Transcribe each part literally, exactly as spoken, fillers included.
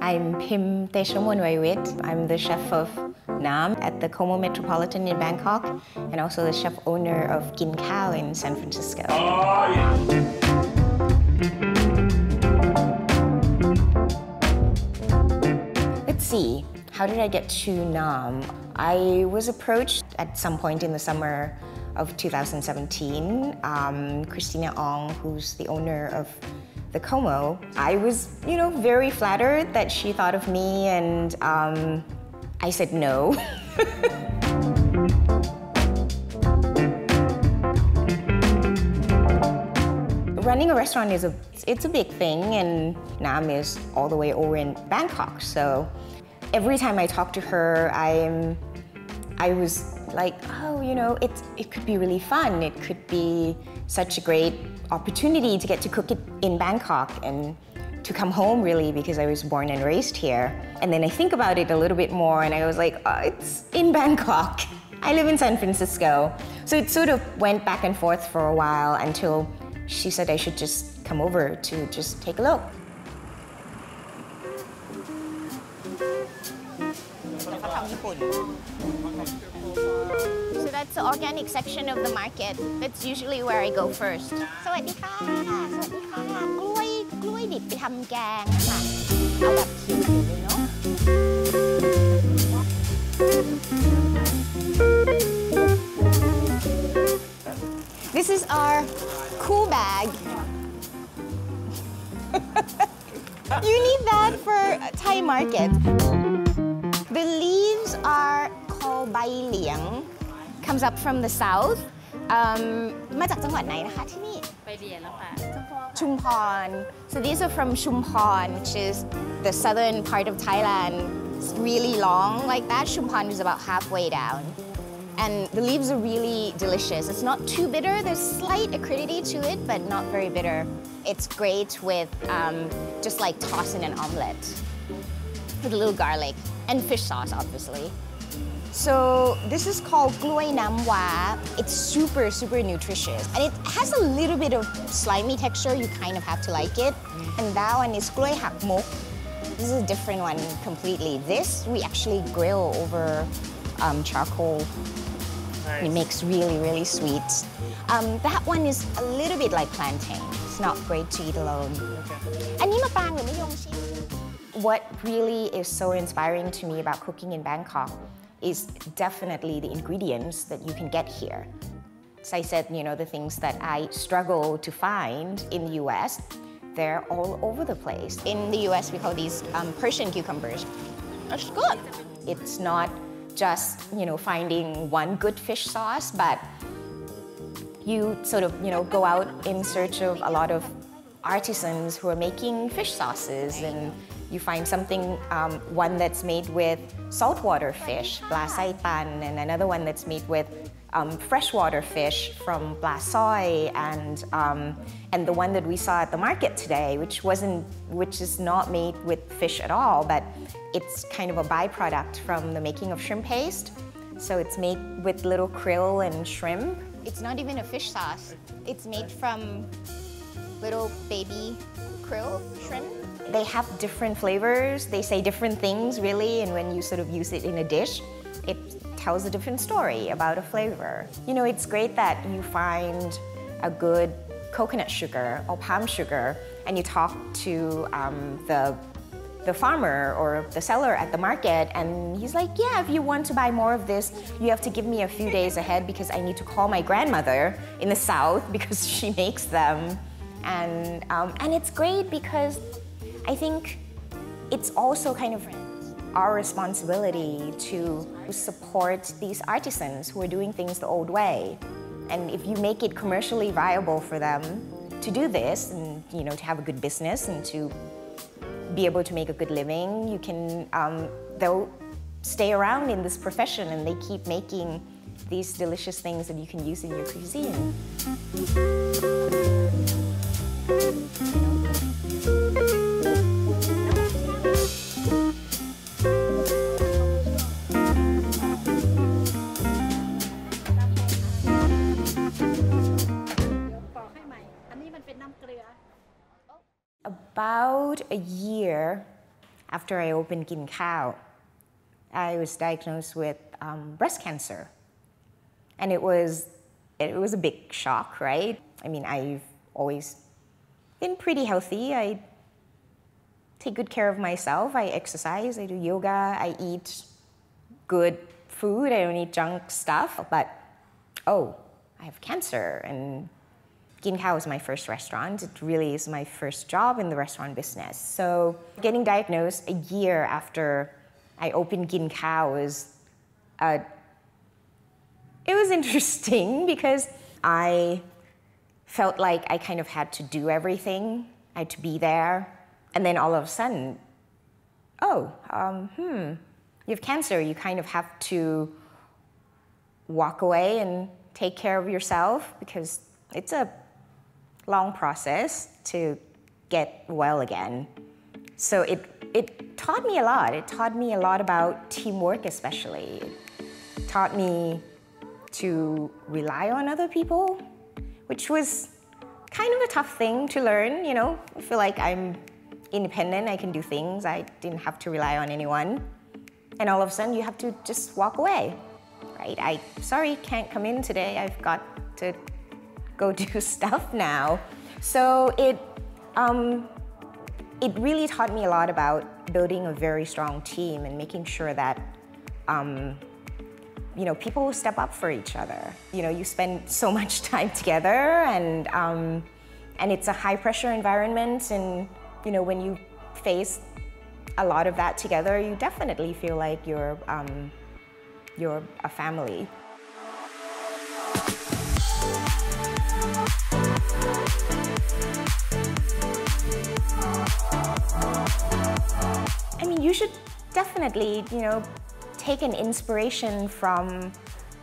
I'm Pim Teshomo Nwaywit. I'm the chef of Nam at the Como Metropolitan in Bangkok and also the chef owner of Gin Khao in San Francisco. Oh, yeah. Let's see, how did I get to Nam? I was approached at some point in the summer of two thousand seventeen. Um, Christina Ong, who's the owner of the Como, I was, you know, very flattered that she thought of me, and um, I said no. Running a restaurant is a, it's a big thing, and Nam is all the way over in Bangkok. So every time I talk to her, I'm, I was like, oh, you know, it's, it could be really fun. It could be such a great opportunity to get to cook it in Bangkok and to come home, really, because I was born and raised here. And then I think about it a little bit more and I was like, oh, it's in Bangkok. I live in San Francisco. So it sort of went back and forth for a while until she said I should just come over to just take a look. So that's the organic section of the market. That's usually where I go first. This is our cool bag. You need that for Thai market. The leaves are called Bai Liang. Comes up from the south. Um, Chumphon. So these are from Chumphon, which is the southern part of Thailand. It's really long like that. Chumphon is about halfway down. And the leaves are really delicious. It's not too bitter. There's slight acridity to it, but not very bitter. It's great with um, just like toss in an omelette with a little garlic. And fish sauce, obviously. So this is called Kluai Nam Wa. It's super, super nutritious. And it has a little bit of slimy texture. You kind of have to like it. And that one is Kluay Hak Mok. This is a different one completely. This, we actually grill over um, charcoal. Nice. It makes really, really sweet. Um, that one is a little bit like plantain. It's not great to eat alone. Okay. What really is so inspiring to me about cooking in Bangkok is definitely the ingredients that you can get here. So I said, you know, the things that I struggle to find in the U S, they're all over the place. In the U S, we call these um, Persian cucumbers. That's good. It's not just, you know, finding one good fish sauce, but you sort of, you know, go out in search of a lot of artisans who are making fish sauces, and you find something, um, one that's made with saltwater fish, pla saitan, and another one that's made with um, freshwater fish from pla soy, and um, and the one that we saw at the market today, which wasn't, which is not made with fish at all, but it's kind of a byproduct from the making of shrimp paste. So it's made with little krill and shrimp. It's not even a fish sauce. It's made from little baby krill shrimp. They have different flavors, they say different things really, and when you sort of use it in a dish, it tells a different story about a flavor. You know, it's great that you find a good coconut sugar or palm sugar and you talk to um, the, the farmer or the seller at the market, and he's like, yeah, if you want to buy more of this, you have to give me a few days ahead because I need to call my grandmother in the south because she makes them. And, um, and it's great because I think it's also kind of our responsibility to support these artisans who are doing things the old way. And if you make it commercially viable for them to do this, and you know, to have a good business and to be able to make a good living, you can, um, they'll stay around in this profession and they keep making these delicious things that you can use in your cuisine. About a year after I opened Gin Khao, I was diagnosed with um, breast cancer. And it was, it was a big shock, right? I mean, I've always been pretty healthy. I take good care of myself. I exercise, I do yoga, I eat good food. I don't eat junk stuff. But, oh, I have cancer. And Gin Khao is my first restaurant. It really is my first job in the restaurant business. So getting diagnosed a year after I opened Gin Khao was, uh, it was interesting because I felt like I kind of had to do everything. I had to be there. And then all of a sudden, oh, um, hmm, you have cancer. You kind of have to walk away and take care of yourself because it's a long process to get well again. So it, it taught me a lot. It taught me a lot about teamwork especially. It taught me to rely on other people, which was kind of a tough thing to learn, you know? I feel like I'm independent, I can do things, I didn't have to rely on anyone. And all of a sudden you have to just walk away, right? I, sorry, can't come in today, I've got to go do stuff now. So it, um, it really taught me a lot about building a very strong team and making sure that, um, you know, people step up for each other. You know, you spend so much time together and, um, and it's a high pressure environment, and, you know, when you face a lot of that together, you definitely feel like you're, um, you're a family. I mean, you should definitely, you know, take an inspiration from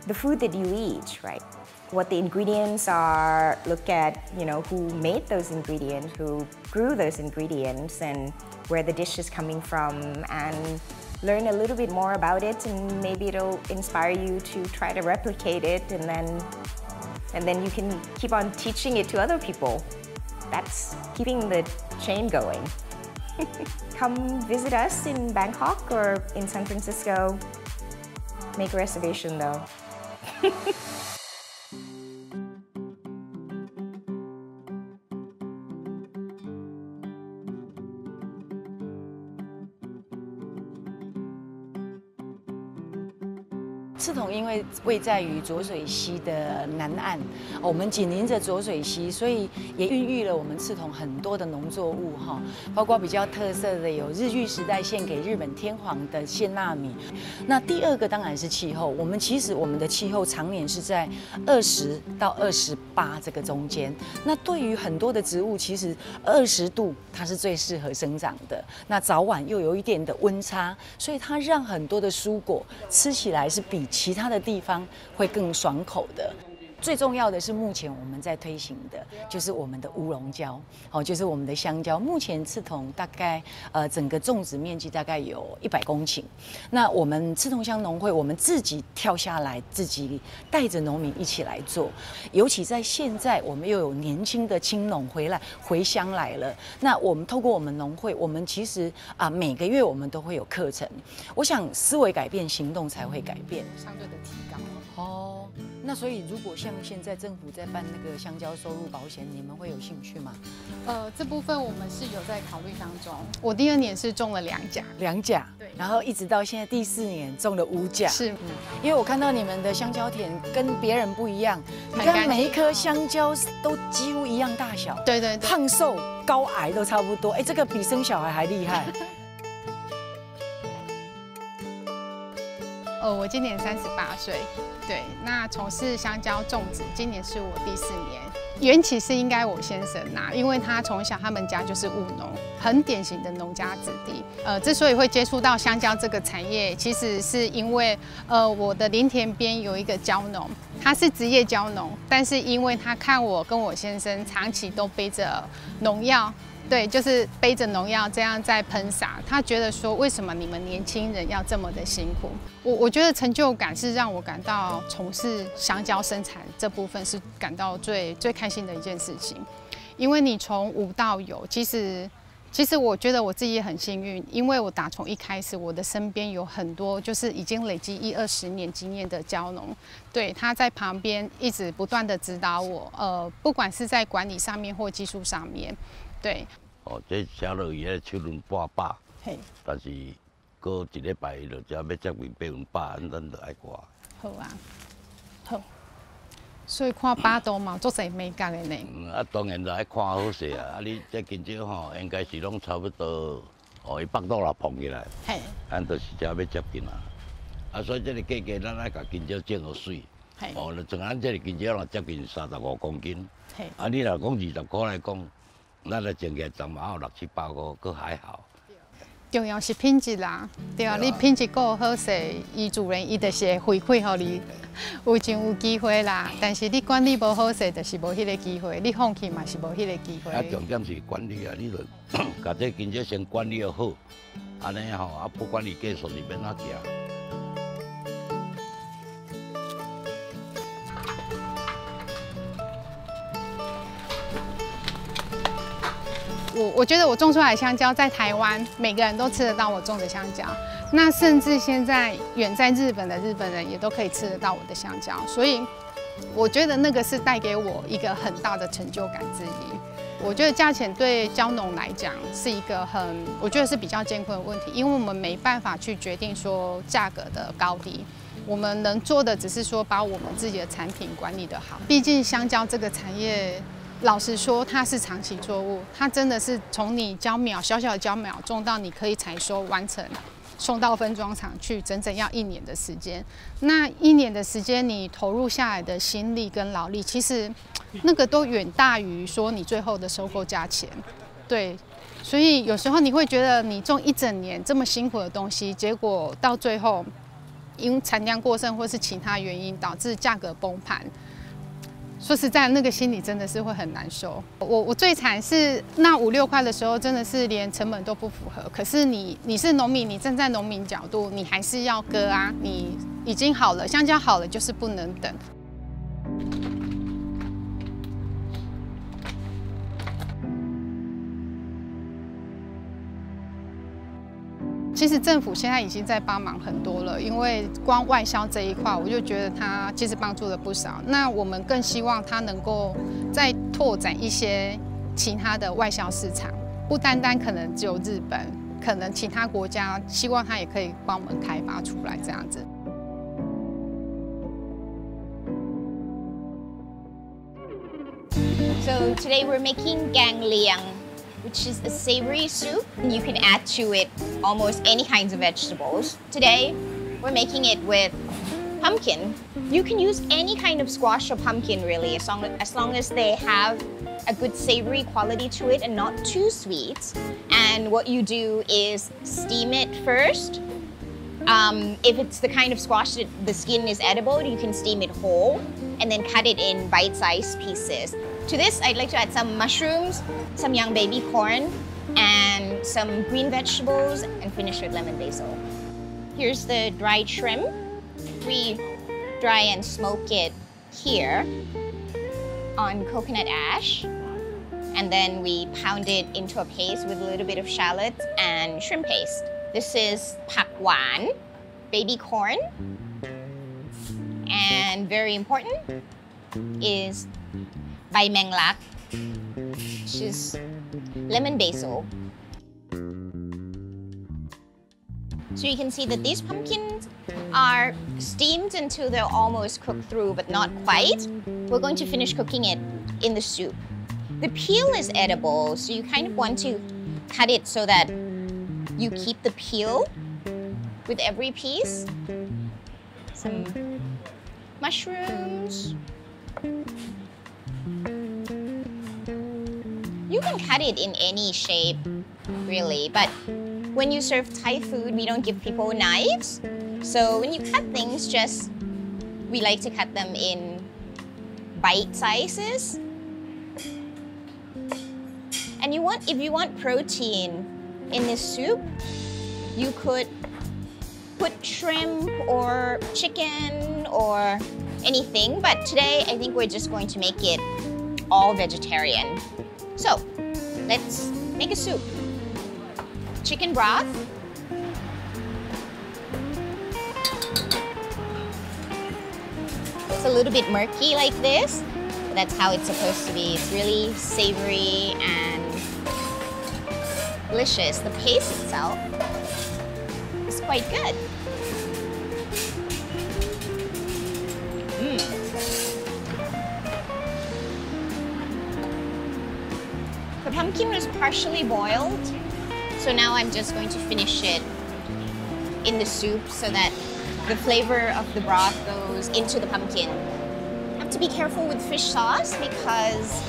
the food that you eat, right? What the ingredients are, look at, you know, who made those ingredients, who grew those ingredients, and where the dish is coming from, and learn a little bit more about it, and maybe it'll inspire you to try to replicate it, and then, and then you can keep on teaching it to other people. That's keeping the chain going. Come visit us in Bangkok or in San Francisco. Make a reservation though.赤崁因为位在于浊水溪的南岸，我们紧邻着浊水溪，所以也孕育了我们赤崁很多的农作物哈，包括比较特色的有日据时代献给日本天皇的线纳米。那第二个当然是气候，我们其实我们的气候常年是在二十到二十八这个中间。那对于很多的植物，其实二十度它是最适合生长的。那早晚又有一点的温差，所以它让很多的蔬果吃起来是比 其他的地方会更爽口的。最重要的是，目前我们在推行的就是我们的乌龙蕉，哦，就是我们的香蕉。目前赤崁大概呃整个种植面积大概有一百公顷。那我们赤崁乡农会，我们自己跳下来，自己带着农民一起来做。尤其在现在，我们又有年轻的青农回来回乡来了。那我们透过我们农会，我们其实啊、呃、每个月我们都会有课程。我想思维改变，行动才会改变，相对的提高。哦。 那所以，如果像现在政府在办那个香蕉收入保险，你们会有兴趣吗？呃，这部分我们是有在考虑当中。我第二年是种了两甲，两甲，对，然后一直到现在第四年种了五甲。是，嗯，因为我看到你们的香蕉田跟别人不一样，你看每一颗香蕉都几乎一样大小，对对对，胖瘦高矮都差不多。哎，这个比生小孩还厉害。呃，我今年三十八岁。 对，那从事香蕉种植，今年是我第四年。缘起是应该我先生啦、啊，因为他从小他们家就是务农，很典型的农家子弟。呃，之所以会接触到香蕉这个产业，其实是因为呃我的林田边有一个蕉农，他是职业蕉农，但是因为他看我跟我先生长期都背着农药。 对，就是背着农药这样在喷洒，他觉得说，为什么你们年轻人要这么的辛苦？我我觉得成就感是让我感到从事香蕉生产这部分是感到最最开心的一件事情，因为你从无到有，其实其实我觉得我自己也很幸运，因为我打从一开始，我的身边有很多就是已经累积一二十年经验的蕉农，对，他在旁边一直不断的指导我，呃，不管是在管理上面或技术上面，对。哦，这小路也七轮八把，嘿，但是过一礼拜就只要接近八轮八，咱就爱挂。好啊，好。 所以看巴肚嘛，足侪美感的呢。嗯，啊，当然就爱看好势啊！啊，你这今朝吼，应该是拢差不多，哦，伊巴肚啦膨起来，系，咱就是只要接近啦。啊，所以这个价格，咱爱甲今朝种好水，系，哦，就从咱这个今朝啦接近三十五公斤，系。啊，你若讲二十块来讲，咱来种个十毛六七八个，佫还好。 重要是品质啦，对啊，你品质够好势，伊主人伊就是回馈互你，有真有机会啦。但是你管理无好势，就是无迄个机会，你放弃嘛是无迄个机会。啊，重点是管理啊，你著把这经济先管理好，安尼吼啊，不管你技术是变哪行。 我我觉得我种出来的香蕉在台湾，每个人都吃得到我种的香蕉。那甚至现在远在日本的日本人也都可以吃得到我的香蕉，所以我觉得那个是带给我一个很大的成就感之一。我觉得价钱对蕉农来讲是一个很，我觉得是比较艰苦的问题，因为我们没办法去决定说价格的高低。 我们能做的只是说把我们自己的产品管理得好。毕竟香蕉这个产业，老实说它是长期作物，它真的是从你蕉苗小小的蕉苗种到你可以采收完成，送到分装厂去，整整要一年的时间。那一年的时间，你投入下来的心力跟劳力，其实那个都远大于说你最后的收购价钱。对，所以有时候你会觉得你种一整年这么辛苦的东西，结果到最后。 因产量过剩或是其他原因导致价格崩盘，说实在，那个心里真的是会很难受。我我最惨是那五六块的时候，真的是连成本都不符合。可是你你是农民，你站在农民角度，你还是要割啊！你已经好了，香蕉好了，就是不能等。 其实政府现在已经在帮忙很多了，因为光外销这一块，我就觉得它其实帮助了不少。那我们更希望它能够再拓展一些其他的外销市场，不单单可能只有日本，可能其他国家希望它也可以帮我们开发出来这样子。 So today we're making Gang Liang, which is a savory soup. You can add to it almost any kinds of vegetables. Today, we're making it with pumpkin. You can use any kind of squash or pumpkin, really, as long as, as long as they have a good savory quality to it and not too sweet. And what you do is steam it first. Um, if it's the kind of squash that the skin is edible, you can steam it whole and then cut it in bite-sized pieces. To this, I'd like to add some mushrooms, some young baby corn, and some green vegetables, and finish with lemon basil. Here's the dried shrimp. We dry and smoke it here on coconut ash, and then we pound it into a paste with a little bit of shallots and shrimp paste. This is pak waan, baby corn, and very important is By Mengla, which is lemon basil. So you can see that these pumpkins are steamed until they're almost cooked through, but not quite. We're going to finish cooking it in the soup. The peel is edible, so you kind of want to cut it so that you keep the peel with every piece. Some mushrooms. You can cut it in any shape, really, but when you serve Thai food, we don't give people knives. So when you cut things, just, we like to cut them in bite sizes. And you want, if you want protein in this soup, you could put shrimp or chicken or anything, but today I think we're just going to make it all vegetarian. So let's make a soup. chicken broth. It's a little bit murky like this. That's how it's supposed to be. It's really savory and delicious. The paste itself is quite good. Mm. The pumpkin was partially boiled, so now I'm just going to finish it in the soup so that the flavor of the broth goes into the pumpkin. You have to be careful with fish sauce because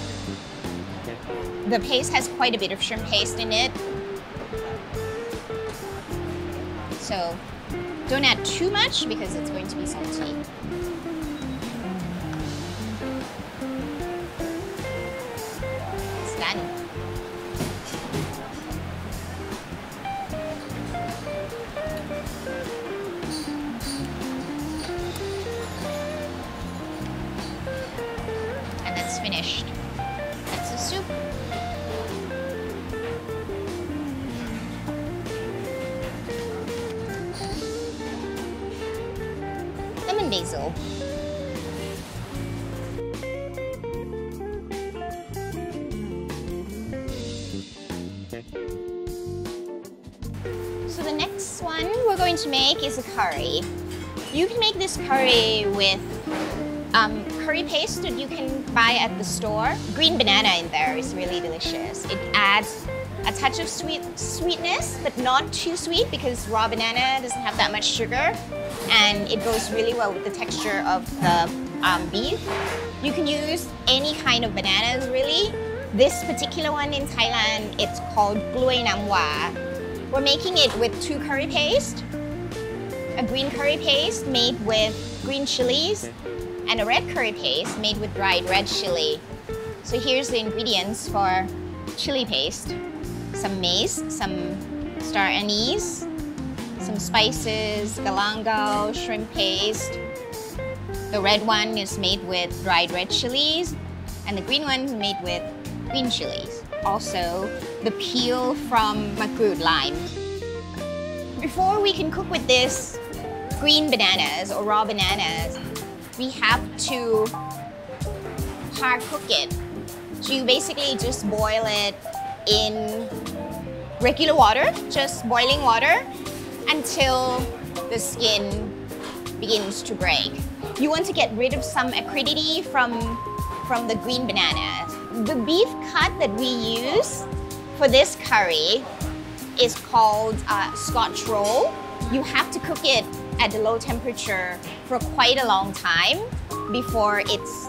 the paste has quite a bit of shrimp paste in it. So don't add too much because it's going to be salty. It's done. Finished. That's the soup. Lemon basil. So the next one we're going to make is a curry. You can make this curry with um, curry paste that you can buy at the store. Green banana in there is really delicious. It adds a touch of sweet sweetness, but not too sweet because raw banana doesn't have that much sugar, and it goes really well with the texture of the um, beef. You can use any kind of bananas really. This particular one in Thailand, it's called Kluai Nam Wa. We're making it with two curry paste, a green curry paste made with green chilies, and a red curry paste made with dried red chili. So here's the ingredients for chili paste. Some mace, some star anise, some spices, galangal, shrimp paste. The red one is made with dried red chilies, and the green one is made with green chilies. Also, the peel from makrut lime. Before we can cook with this green bananas or raw bananas, we have to hard cook it. So you basically just boil it in regular water, just boiling water, until the skin begins to break. You want to get rid of some acridity from, from the green banana. The beef cut that we use for this curry is called uh, scotch roll. You have to cook it at a low temperature for quite a long time before it's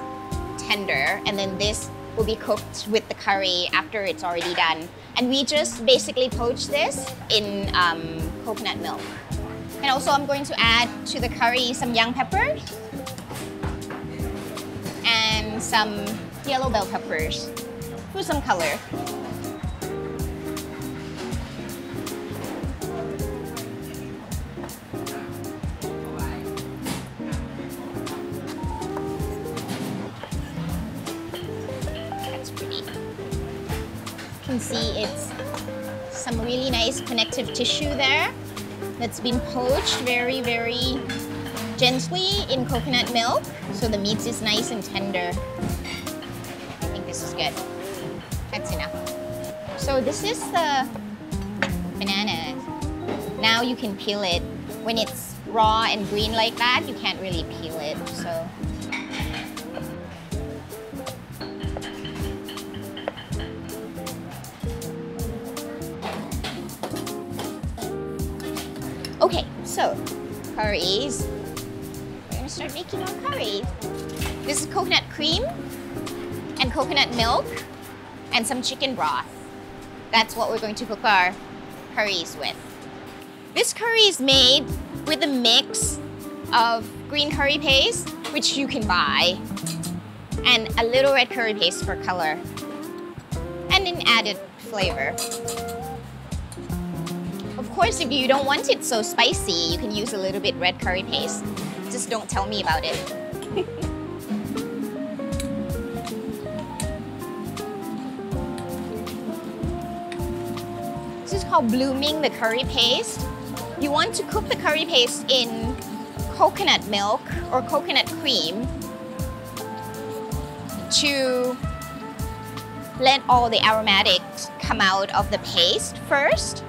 tender, and then this will be cooked with the curry after it's already done. And we just basically poach this in um, coconut milk. And also I'm going to add to the curry some young peppers and some yellow bell peppers for some color. See, it's some really nice connective tissue there that's been poached very, very gently in coconut milk, so the meat is nice and tender. I think this is good. That's enough. So this is the banana. Now you can peel it. When it's raw and green like that, you can't really peel it, so. Okay, so curries. We're gonna start making our curry. This is coconut cream and coconut milk and some chicken broth. That's what we're going to cook our curries with. This curry is made with a mix of green curry paste, which you can buy, and a little red curry paste for color and an added flavor. Of course, if you don't want it so spicy, you can use a little bit red curry paste. Just don't tell me about it. This is called blooming the curry paste. You want to cook the curry paste in coconut milk or coconut cream to let all the aromatics come out of the paste first.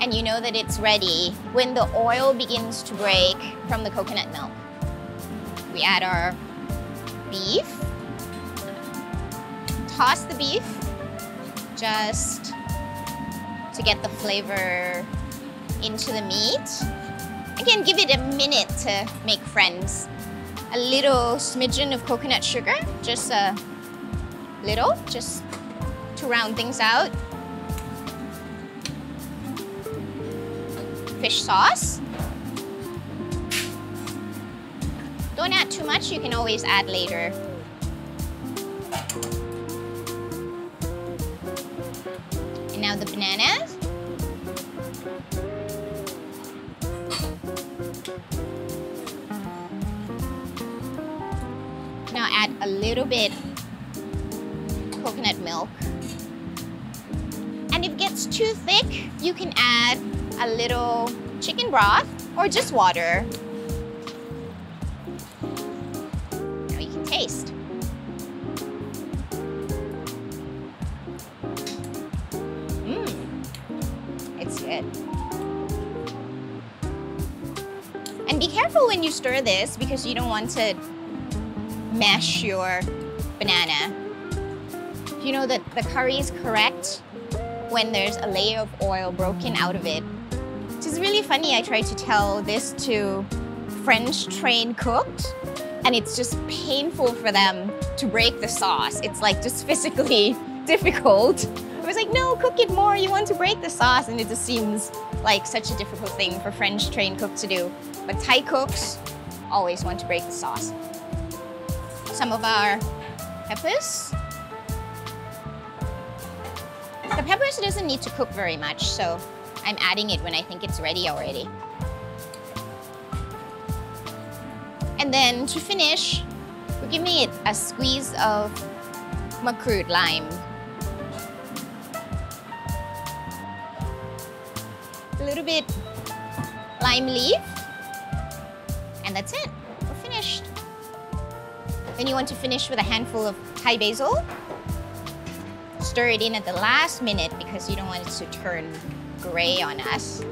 And you know that it's ready when the oil begins to break from the coconut milk. We add our beef. Toss the beef just to get the flavor into the meat. Again, give it a minute to make friends. A little smidgen of coconut sugar, just a little, just to round things out. Fish sauce. Don't add too much, you can always add later. And now the bananas. Now add a little bit coconut milk. And if it gets too thick, you can add a little chicken broth or just water. Now you can taste. Mmm, it's good. And be careful when you stir this because you don't want to mash your banana. You know that the curry is correct when there's a layer of oil broken out of it. Which is really funny, I tried to tell this to French trained cooks, and it's just painful for them to break the sauce. It's like just physically difficult. I was like, no, cook it more, you want to break the sauce, and it just seems like such a difficult thing for French trained cooks to do. But Thai cooks always want to break the sauce. Some of our peppers. The peppers doesn't need to cook very much, so I'm adding it when I think it's ready already. And then to finish, we're giving it a squeeze of makrut lime. A little bit lime leaf, and that's it, we're finished. Then you want to finish with a handful of Thai basil. Stir it in at the last minute because you don't want it to turn gray on us.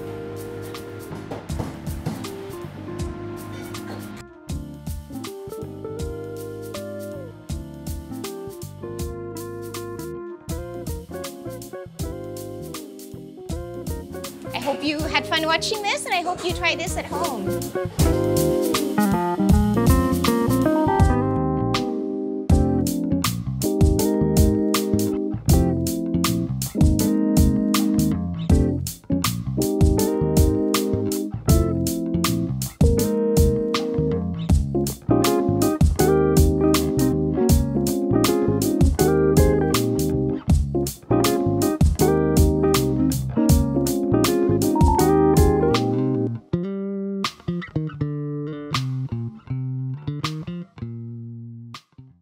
I hope you had fun watching this, and I hope you try this at home.